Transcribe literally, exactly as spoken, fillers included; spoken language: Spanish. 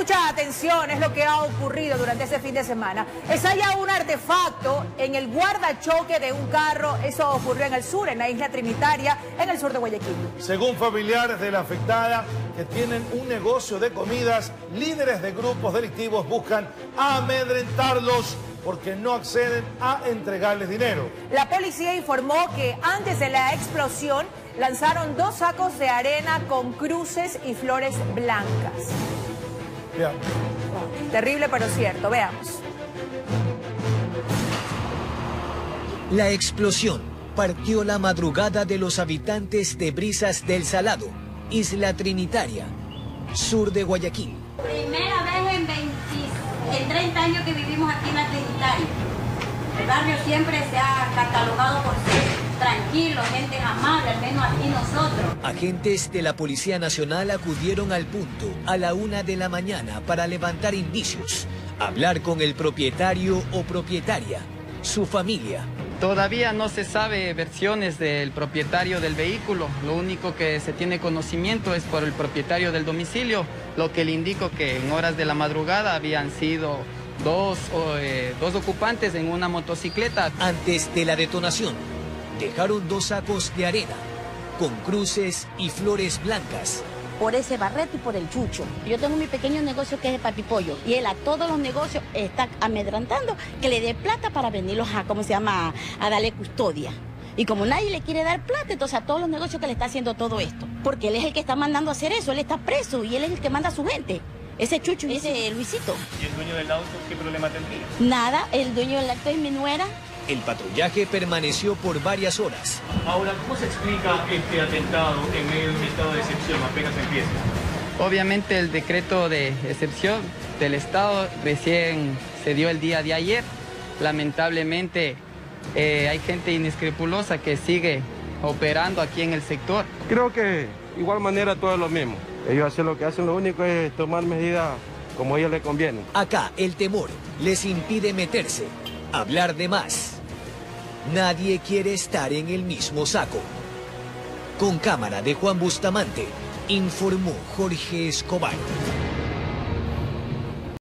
mucha atención, es lo que ha ocurrido durante ese fin de semana. Es allá un artefacto en el guardachoque de un carro. Eso ocurrió en el sur, en la Isla Trinitaria, en el sur de Guayaquil. Según familiares de la afectada, que tienen un negocio de comidas, líderes de grupos delictivos buscan amedrentarlos porque no acceden a entregarles dinero. La policía informó que antes de la explosión lanzaron dos sacos de arena con cruces y flores blancas. Veamos. Terrible pero cierto, veamos. La explosión partió la madrugada de los habitantes de Brisas del Salado, Isla Trinitaria, sur de Guayaquil. Primera vez en veinte, en treinta años que vivimos aquí en la Trinitaria. El barrio siempre se ha catalogado por ser tranquilo, gente amable, al menos aquí nosotros. Agentes de la Policía Nacional acudieron al punto a la una de la mañana para levantar indicios, hablar con el propietario o propietaria, su familia. Todavía no se sabe versiones del propietario del vehículo. Lo único que se tiene conocimiento es por el propietario del domicilio, lo que le indicó que en horas de la madrugada habían sido dos, eh, dos ocupantes en una motocicleta. Antes de la detonación, dejaron dos sacos de arena con cruces y flores blancas. Por ese barreto y por el chucho. Yo tengo mi pequeño negocio que es el papipollo, y él a todos los negocios está amedrantando que le dé plata para venirlos a, ¿cómo se llama?, a darle custodia. Y como nadie le quiere dar plata, entonces a todos los negocios que le está haciendo todo esto. Porque él es el que está mandando a hacer eso, él está preso y él es el que manda a su gente. Ese chucho y ese Luisito. ¿Y el dueño del auto qué problema tendría? Nada, el dueño del auto es mi nuera. El patrullaje permaneció por varias horas. Ahora, ¿cómo se explica este atentado en medio de un estado de excepción apenas empieza? Obviamente el decreto de excepción del Estado recién se dio el día de ayer. Lamentablemente eh, hay gente inescrupulosa que sigue operando aquí en el sector. Creo que de igual manera todo es lo mismo. Ellos hacen lo que hacen, lo único es tomar medidas como a ellos les conviene. Acá el temor les impide meterse, hablar de más. Nadie quiere estar en el mismo saco. Con cámara de Juan Bustamante, informó Jorge Escobar.